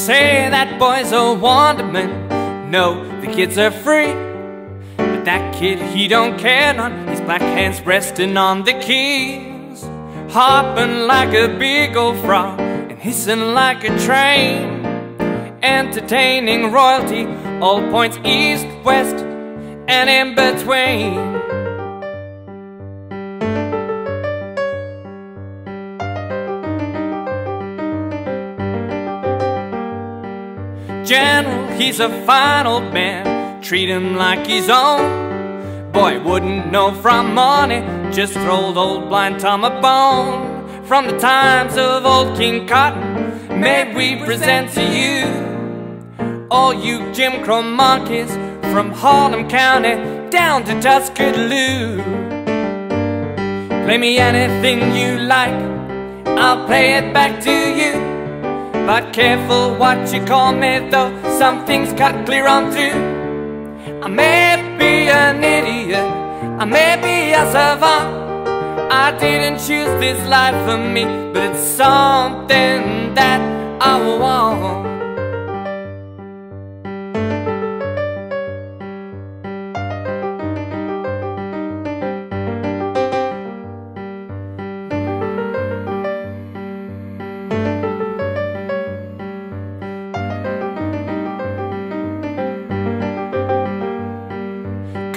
say that boy's a wonderment. No, the kids are free, but that kid, he don't care none. His black hands resting on the keys, hopping like a big old frog and hissing like a train, entertaining royalty, all points east, west, and in between. General, he's a fine old man, treat him like his own. Boy wouldn't know from money, just throwed old blind Tom a bone. From the times of old King Cotton, may we present to you all you Jim Crow monkeys from Harlem County down to Tuscaloosa. Play me anything you like, I'll play it back to you, but careful what you call me, though some things cut clear on through. I may be an idiot, I may be a savant, I didn't choose this life for me, but it's something that I want.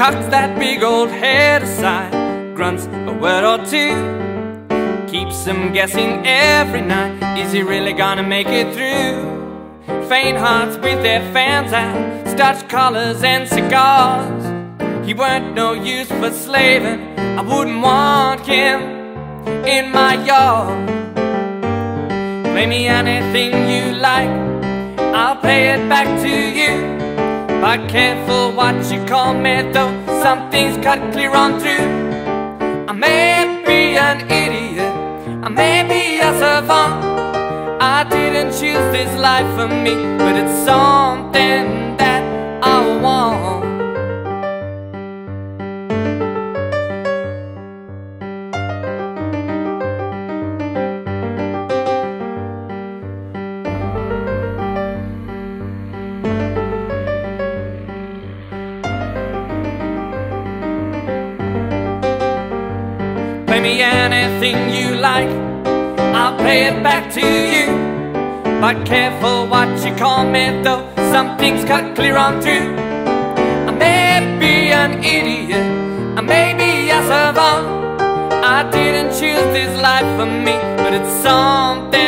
Tucks that big old head aside, grunts a word or two, keeps him guessing every night, is he really gonna make it through? Faint hearts with their fans out, starched collars and cigars. He weren't no use for slaving, I wouldn't want him in my yard. Play me anything you like, I'll play it back to you, but careful what you call me, though some things cut clear on through. I may be an idiot, I may be a savant, I didn't choose this life for me, but it's something that I want. Play me anything you like, I'll play it back to you, but careful what you call me, though some things cut clear on through. I may be an idiot, I may be a savant, I didn't choose this life for me, but it's something